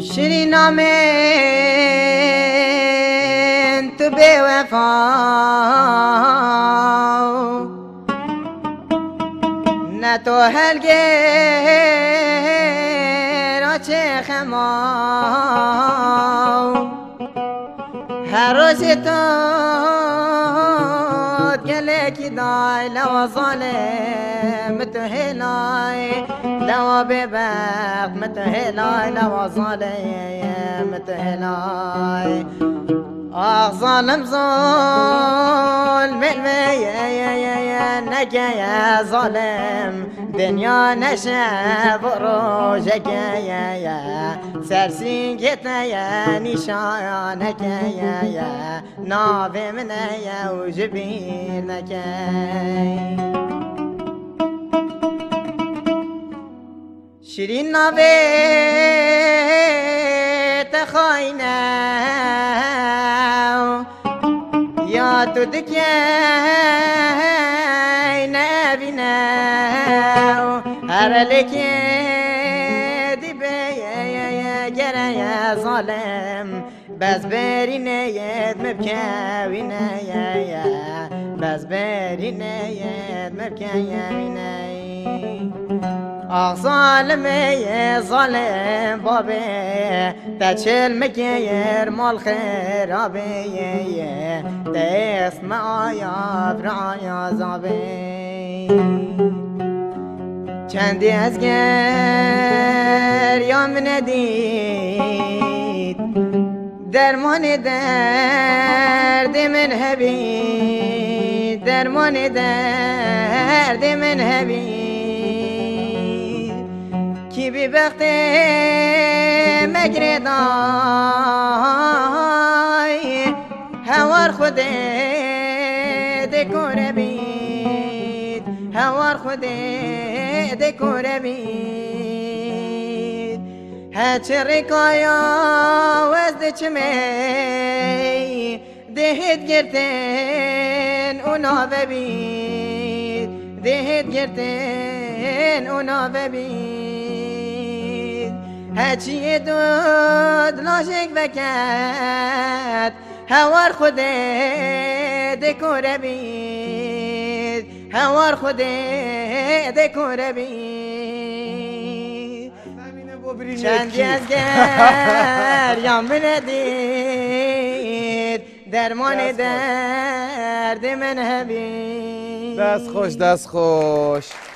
شیرین نام تو بی وفا نه تو هرگه را چه خما هر روز تو گله کی دای لوا ظالم تو هلای لوا ببق متهلای لوا ظالم متهلای آخ ظالم ظلم نگه ظالم دنیا نشه برو جگه سرسینگت نشانه نابه منه و جبینه شیرین نابه تخاینه یا تو دکه نبینه هر لکه دیبه گره ظالم بس برینه ید مبکوینه بس برینه ید مبکوینه آخ ظالمه یه ظالم بابه تا چلمه که یر مال خرابه یه تا اسم آیا برای عذابه چندی از گریام ندید درمان درد من هبید درمان درد من هبید کی بی بخت مگر دای هوار خود دکور بید هوار خود دکور بید هچه رکایا وزد چمی دهت گرتن اونا ببید دهت گرتن اونا ببید هچی دود لاشک بکت هوار خود دکور بید هوار خود دکور بید چندی از گریم ندید درمان درد من هبید دست خوش